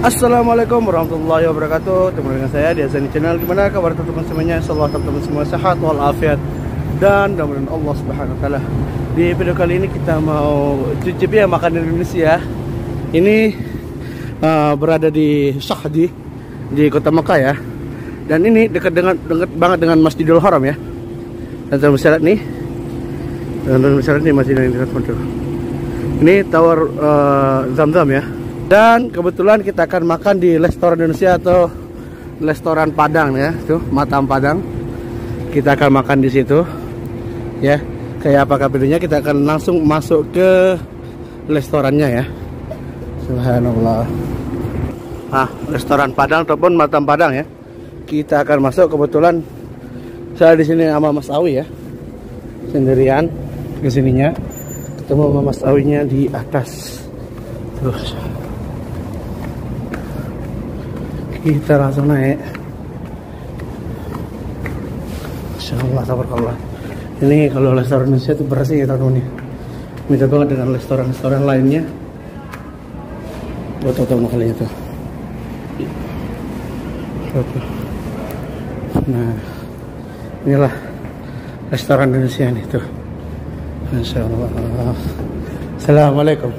Assalamualaikum warahmatullahi wabarakatuh. Teman dengan saya di Azani Channel. Gimana kabar teman-teman semuanya? Semoga teman-teman semua sehat walafiat dan mudah-mudahan Allah Subhanahu wa taala. Di video kali ini kita mau cicipi ya makanan Indonesia. Ini berada di Shahdi di kota Makkah ya. Dan ini dekat banget dengan Masjidil Haram ya. Dan termasuk nih. Dan termasuk nih masjid yang dekat. Ini tower Zamzam ya. Dan kebetulan kita akan makan di restoran Indonesia atau restoran Padang ya, tuh Matam Padang. Kita akan makan di situ, ya. Kayak apa videonya, kita akan langsung masuk ke restorannya ya. Subhanallah. Nah, restoran Padang ataupun Matam Padang ya. Kita akan masuk. Kebetulan saya di sini sama Mas Awi ya, sendirian kesininya. Ketemu sama Mas Awinya di atas. Terus kita langsung naik. Insyaallah tabarakallah. Ini kalau restoran Indonesia itu bersih ya teman-teman. Beda banget dengan restoran-restoran lainnya. Buat teman-teman kalian itu. Nah, inilah restoran Indonesia ini tuh. Insyaallah. Assalamualaikum.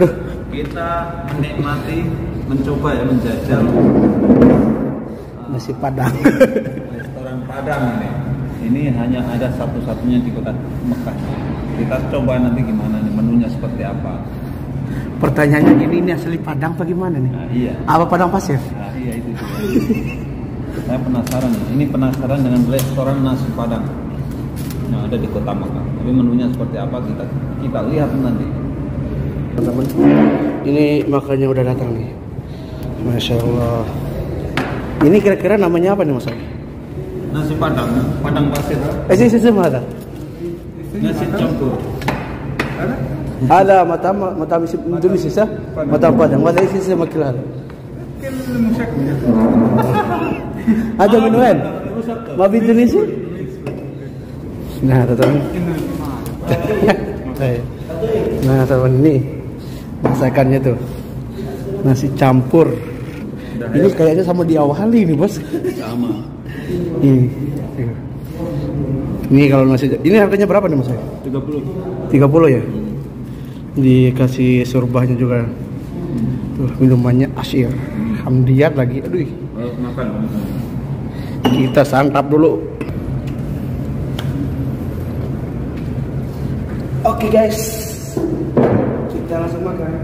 Aduh. Kita menikmati, mencoba ya, menjajal nasi Padang. Restoran Padang ini hanya ada satu-satunya di kota Mekah. Kita coba nanti gimana nih, menunya seperti apa. Pertanyaannya ini asli Padang apa gimana nih? Nah, iya. Apa Padang pasir? Nah, iya itu juga. Saya penasaran, ini penasaran dengan restoran nasi Padang yang ada di kota Mekah. Tapi menunya seperti apa kita lihat nanti. Teman-teman, ini makannya udah datang nih. Masya Allah. Ini kira-kira namanya apa nih Mas Awi? Nasi Padang, Padang pasir. Nasi campur. Ada Matam Indonesia, Matam Padang. Masa isi sama kilah. Ada menuan. Mabi Indonesia. Nah, teman-teman. Nah, teman-teman ini masakannya tuh nasi campur. Ini kayaknya sama di awali nih bos. Sama. Ini kalau nasi ini harganya berapa nih mas? 30 ya. Dikasih surbahnya juga. Tuh minumannya asyir. Hamdiyat lagi. Aduh. Kita santap dulu. Oke guys. Kita langsung makan.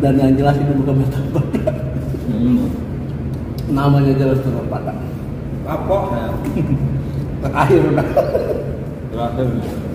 Dan yang jelas ini bukan Matam Padang. Namanya jelas Matam Padang. Apa? Terakhir udah. Terakhir.